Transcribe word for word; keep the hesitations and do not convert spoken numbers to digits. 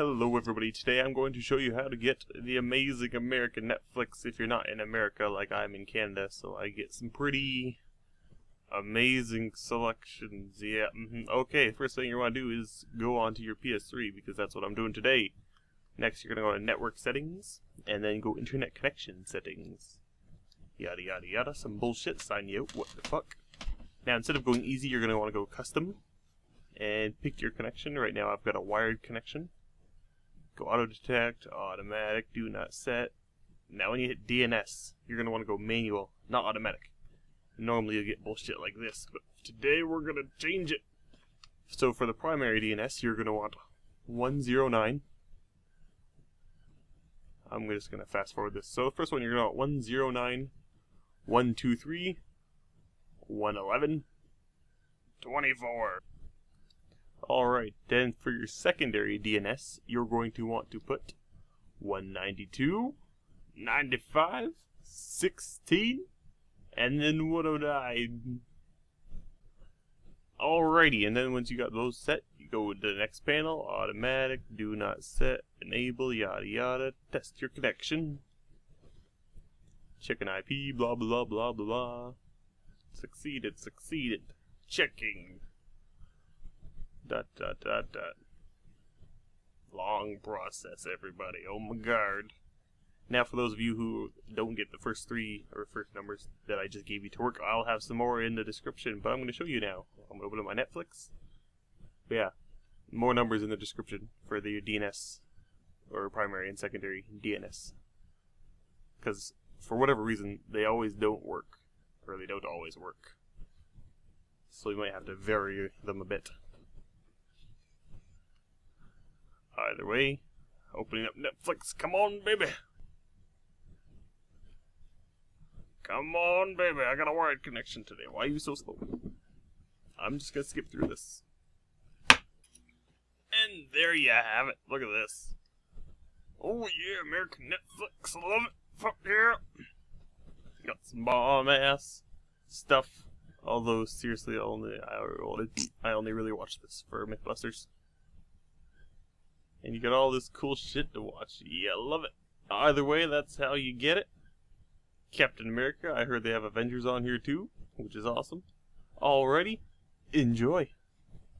Hello everybody, today I'm going to show you how to get the amazing American Netflix if you're not in America like I'm in Canada, so I get some pretty amazing selections, yeah. Mm-hmm. Okay, first thing you want to do is go onto your P S three because that's what I'm doing today. Next you're going to go to Network Settings, and then go Internet Connection Settings. Yada yada yada, some bullshit, sign you out, what the fuck. Now instead of going easy you're going to want to go Custom, and pick your connection. Right now I've got a wired connection. Go auto detect, automatic, do not set. Now when you hit D N S, you're going to want to go manual, not automatic. Normally you'll get bullshit like this, but today we're going to change it. So for the primary D N S, you're going to want one zero nine. I'm just going to fast forward this. So the first one, you're going to want one zero nine dot one two three dot one eleven dot twenty-four. Alright, then for your secondary D N S, you're going to want to put one ninety-two, ninety-five, sixteen, and then one oh nine. Alrighty, and then once you got those set, you go to the next panel, automatic, do not set, enable, yada yada, test your connection, check an I P, blah blah blah blah, succeeded, succeeded, checking. Dot dot dot dot. Long process, everybody. Oh my god. Now, for those of you who don't get the first three or first numbers that I just gave you to work, I'll have some more in the description, but I'm going to show you now. I'm going to open up my Netflix. But yeah, more numbers in the description for the D N S or primary and secondary D N S. Because for whatever reason, they always don't work, or they don't always work. So you might have to vary them a bit. Either way, opening up Netflix, come on baby! Come on baby, I got a wired connection today, why are you so slow? I'm just gonna skip through this. And there you have it, look at this. Oh yeah, American Netflix, I love it, fuck yeah! Got some bomb ass stuff, although seriously I only, I only really watched this for Mythbusters. And you got all this cool shit to watch. Yeah, love it. Either way, that's how you get it. Captain America, I heard they have Avengers on here too, which is awesome. Alrighty, enjoy.